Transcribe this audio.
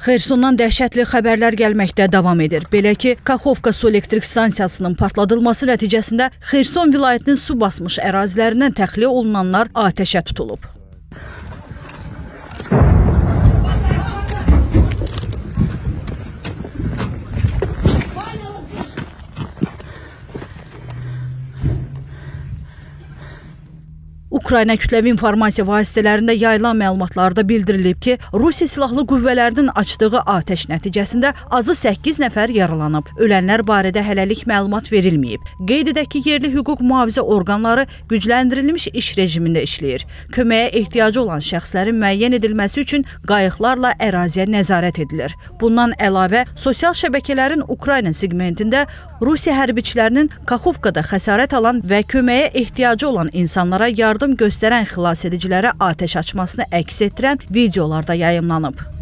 Xersondan dəhşətli xəbərlər gəlməkdə davam edir. Belə ki, Kaxovka Su Elektrik Stansiyasının partladılması nəticəsində Xerson vilayətinin su basmış ərazilərindən təxliyə olunanlar atəşə tutulub. Ukrayna kütləvi informasiya vasitələrində yayılan məlumatlarda bildirilib ki, Rusiya Silahlı Qüvvələrinin açdığı atəş nəticəsində azı 8 nəfər yaralanıb. Ölənlər barədə hələlik məlumat verilməyib. Qeyd edək ki, yerli hüquq mühafizə orqanları gücləndirilmiş iş rejimində işləyir. Köməyə ehtiyacı olan şəxslərin müəyyən edilməsi üçün qayıqlarla əraziyə nəzarət edilir. Bundan əlavə, sosial şəbəkələrin Ukrayna segmentində Rusiya hərbiçilərinin Kaxovkada xəsarət alan və köməyə ehtiyacı olan insanlara yardım göstərən xilasedicilərə atəş açmasını əks etdirən videolarda yayımlanıb.